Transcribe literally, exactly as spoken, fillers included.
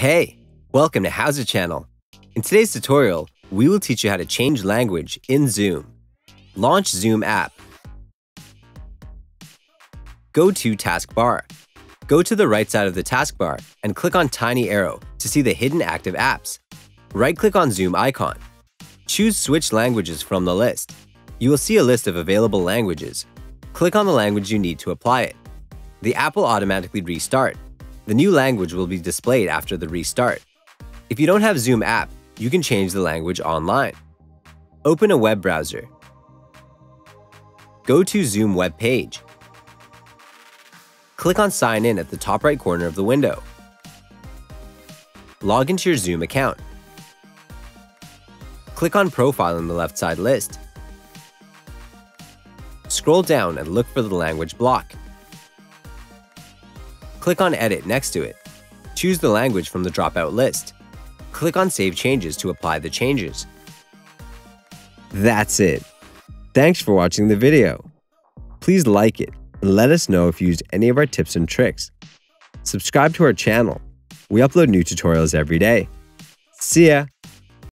Hey, welcome to HOWZA channel. In today's tutorial, we will teach you how to change language in Zoom. Launch Zoom app. Go to Taskbar. Go to the right side of the taskbar and click on Tiny Arrow to see the hidden active apps. Right-click on Zoom icon. Choose Switch Languages from the list. You will see a list of available languages. Click on the language you need to apply it. The app will automatically restart. The new language will be displayed after the restart. If you don't have Zoom app, you can change the language online. Open a web browser. Go to Zoom web page. Click on Sign In at the top right corner of the window. Log into your Zoom account. Click on Profile in the left side list. Scroll down and look for the language block. Click on Edit next to it. Choose the language from the dropout list. Click on Save Changes to apply the changes. That's it. Thanks for watching the video. Please like it and let us know if you used any of our tips and tricks. Subscribe to our channel. We upload new tutorials every day. See ya!